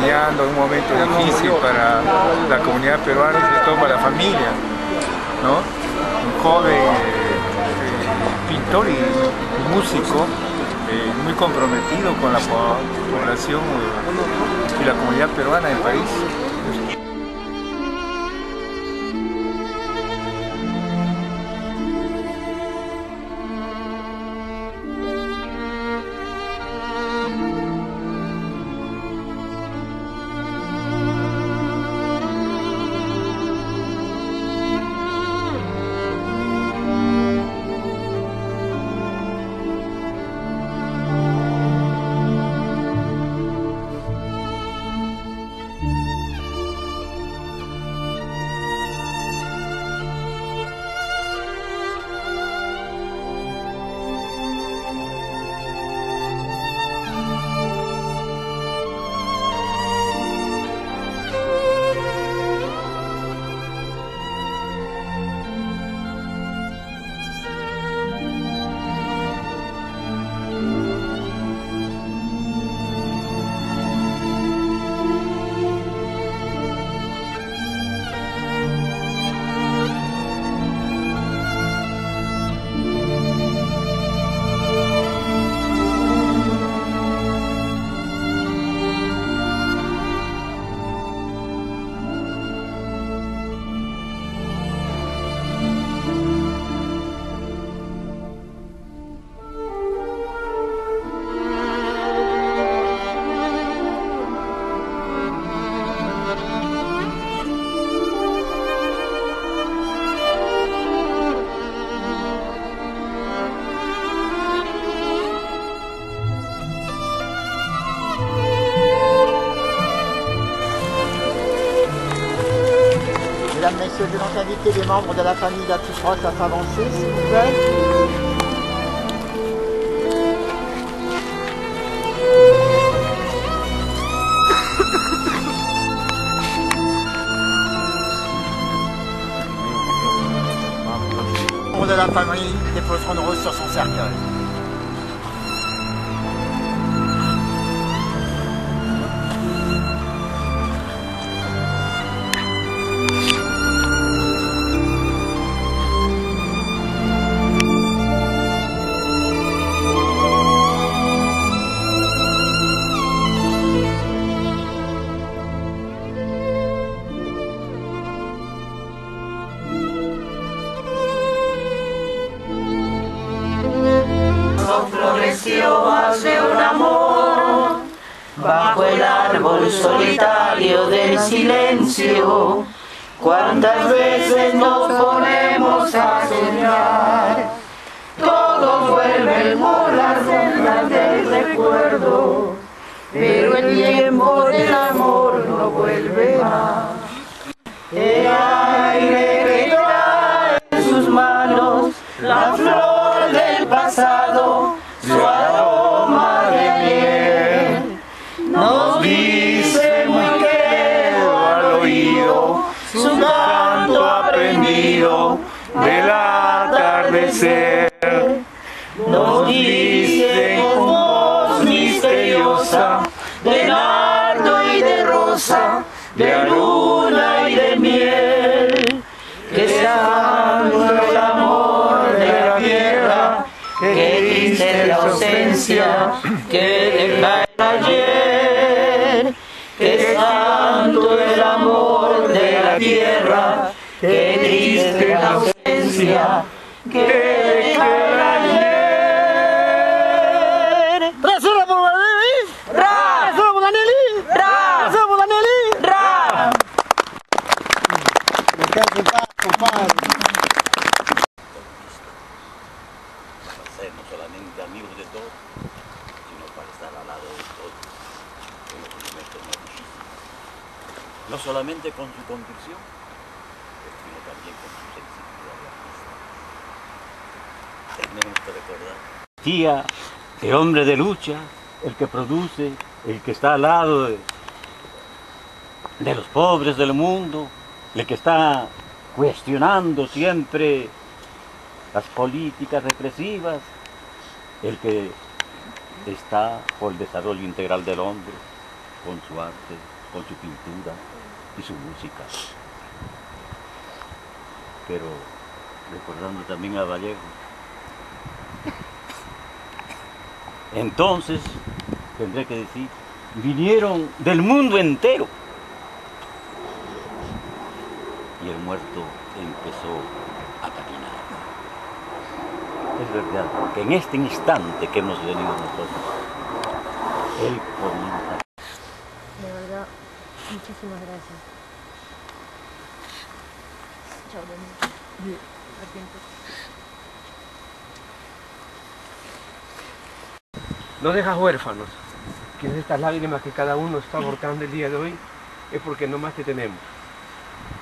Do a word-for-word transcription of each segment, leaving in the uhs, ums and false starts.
acompañando en un momento difícil para la comunidad peruana y sobre todo para la familia, ¿no? Un joven eh, pintor y músico eh, muy comprometido con la población y la comunidad peruana en el país. Mesdames, Messieurs, je vais inviter les membres de la famille de la Touche Ross à s'avancer, s'il vous plaît. Les membres de la famille déposeront une rose sur son cercueil. Hace un amor bajo el árbol solitario del silencio. Cuántas veces nos ponemos a soñar, todos vuelven por las sendas del recuerdo, pero el tiempo del amor no vuelve más. El aire que trae en sus manos la flor del pasado, su aroma de ayer nos dice muy quedo al oído, su canto aprendido del atardecer. Nos dice con voz misteriosa de nardo y de rosa, de luna y de miel, que se sangra el amor de la tierra, que de la ausencia que deja el ayer, que es tanto el amor de la tierra, que triste la ausencia que deja el ayer. ¡Razura por Vallejo! ¡Ra! ¡Razura por Danieli! ¡Ra! ¡Razura por Danieli! ¡Ra! ¡Me está ocupado, compadre! No solamente amigos de todos, sino para estar al lado de todos en los momentos más difíciles. No solamente con su convicción, sino también con su sensibilidad de artista. Tenemos que recordar. Tía, el hombre de lucha, el que produce, el que está al lado de, de los pobres del mundo, el que está cuestionando siempre las políticas represivas, el que está por el desarrollo integral del hombre, con su arte, con su pintura y su música. Pero recordando también a Vallejo. Entonces, tendré que decir, vinieron del mundo entero. Y el muerto empezó a caminar. Es verdad, porque en este instante que hemos venido nosotros, él comienza. De verdad, muchísimas gracias. Chao, Benito. No dejas huérfanos, que es estas lágrimas que cada uno está volcando el día de hoy, es porque no más te tenemos.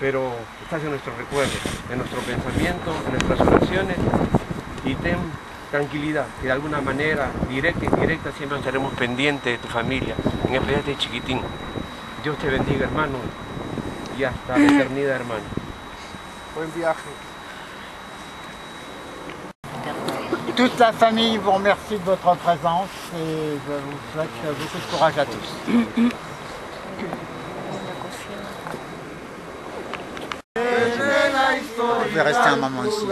Pero estás en nuestros recuerdos, en nuestro pensamiento, en nuestras oraciones, y ten tranquilidad, que de alguna manera, directa y indirecta, siempre estaremos pendientes de tu familia, en especial de chiquitín. Dios te bendiga, hermano, y hasta la eternidad, hermano. Buen viaje. Toute la famille vous remercie de votre présence et je vous souhaite beaucoup de courage à tous. Je vais rester un moment ici.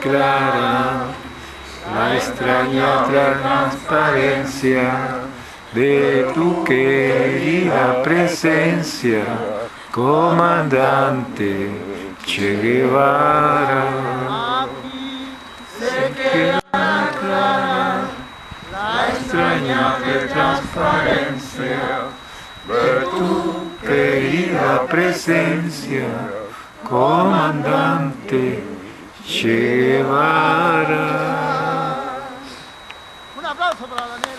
Clara, la extraña transparencia de tu querida presencia, comandante Che Guevara. Se queda clara la extraña transparencia de tu querida presencia, comandante Che Guevara. Un aplauso para Daniel.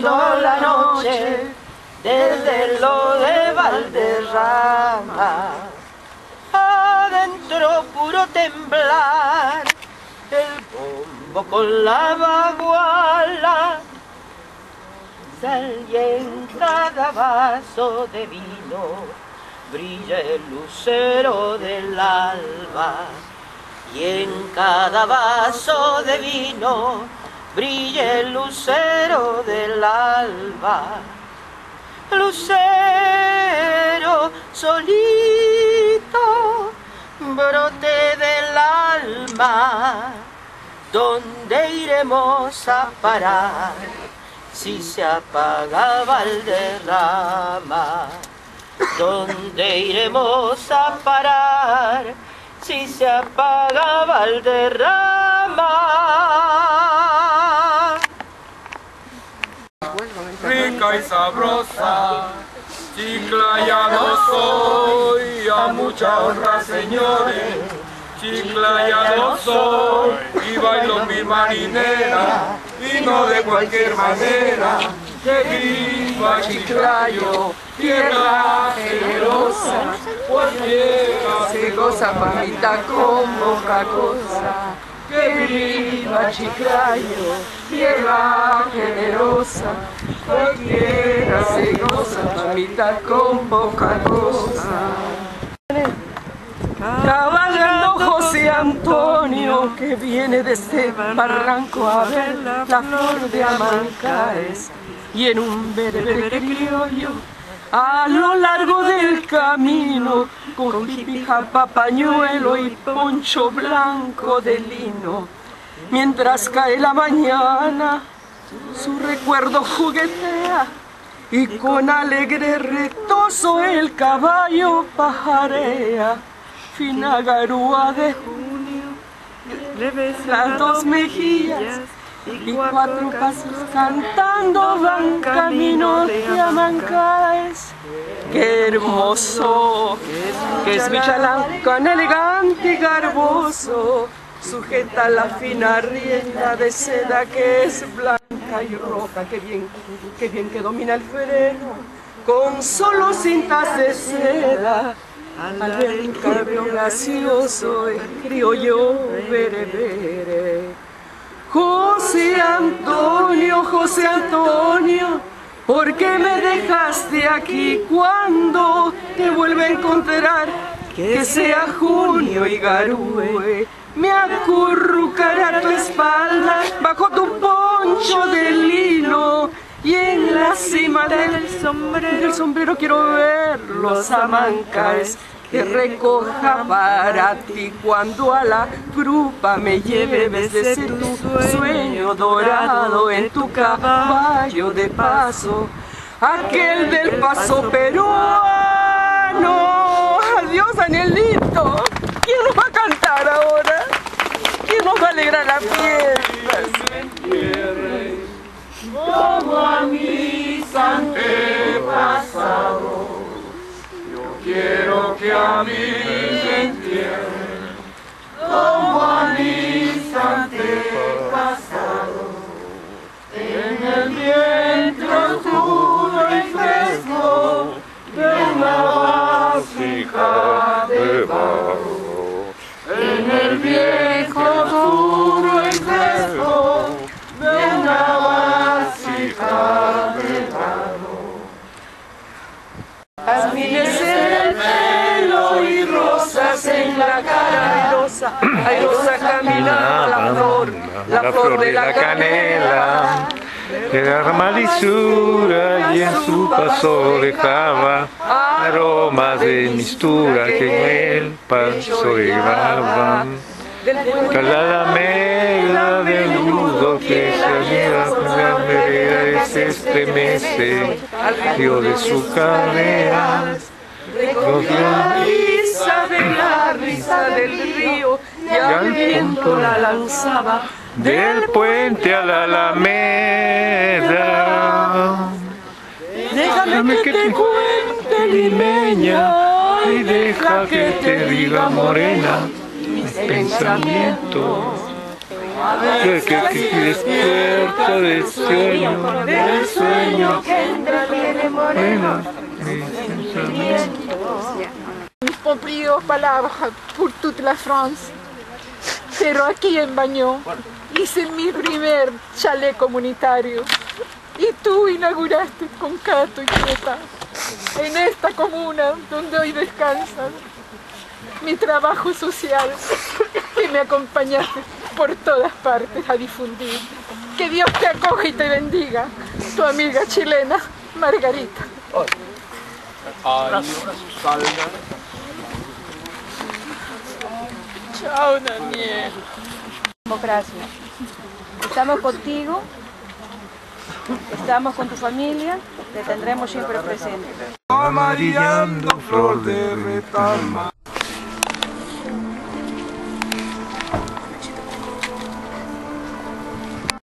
La noche desde lo de Valderrama, adentro puro temblar el bombo con la baguala, salía en cada vaso de vino, brilla el lucero del alba, y en cada vaso de vino, brilla el lucero del alba. Lucero solito, brote del alma, ¿dónde iremos a parar si se apaga Valderrama? ¿Dónde iremos a parar si se apaga Valderrama? Rica y sabrosa, chicla ya no soy, a mucha honra señores. Chicla ya no soy, y bailo mi marinera, y no de cualquier manera, que viva Chiclayo, tierra generosa, cualquiera se goza, mamita, con poca cosa. Que viva Chiclayo, tierra generosa, cualquiera se goza, mamita, con poca cosa. Cabalgando José Antonio, que viene de este barranco a ver la flor de Amancaes, y en un berebere criollo, a lo largo del camino, con jipijapa, pañuelo y poncho blanco de lino, mientras cae la mañana, su recuerdo juguetea y con alegre retozo el caballo pajarea, fina garúa de junio, las dos mejillas y cuatro pasos cantando van camino de Amancaes. ¡Qué hermoso! ¡Qué es mi chalán con elegante y garboso! Sujeta la fina rienda de seda que es blanca y roja. ¡Qué bien, qué bien que domina el freno! Con solo cintas de seda, al ver el cabello gracioso, el criollo vere vere. José Antonio, José Antonio, ¿por qué me dejaste aquí? Cuando te vuelve a encontrar, que sea junio y garúe, me acurrucará a tu espalda bajo tu poncho de lino, y en la cima del sombrero, del sombrero quiero ver los amancaes que recoja para ti cuando a la grupa me lleve desde tu sueño dorado en tu caballo de paso, aquel del paso peruano. Adiós, Angelito. ¿Quién nos va a cantar ahora? ¿Quién nos va a alegrar la fiesta? Como a mis antepasados, quiero que a mí me entierren como a mis antepasados, en el vientre oscuro y fresco de una vasija de barro, en el vientre oscuro y fresco de una vasija de barro. En la cara airosa, airosa camina la flor, la, la flor de la canela, de la armalizura y en su paso dejaba aromas de mistura que en el paso llevaban, calada mela del nudo que se la vereda y se estremece al río de su canela. Risa de la risa del río y al viento la lanzaba del puente a la alameda. Déjame que te cuente, limeña, y deja que te diga, morena, mis pensamientos. Que, que, que despierta del sueño, del sueño que entretiene, morena, mis pensamientos. Mon prior palabra pour toute la France, pero aquí en Baño hice mi primer chalet comunitario y tú inauguraste con Cato y Creta en esta comuna donde hoy descansan mi trabajo social que me acompañaste por todas partes a difundir. Que Dios te acoge y te bendiga, tu amiga chilena Margarita. Chao, Daniel. Democracia. Estamos contigo, estamos con tu familia, te tendremos siempre presente. Amarillando flor de retama.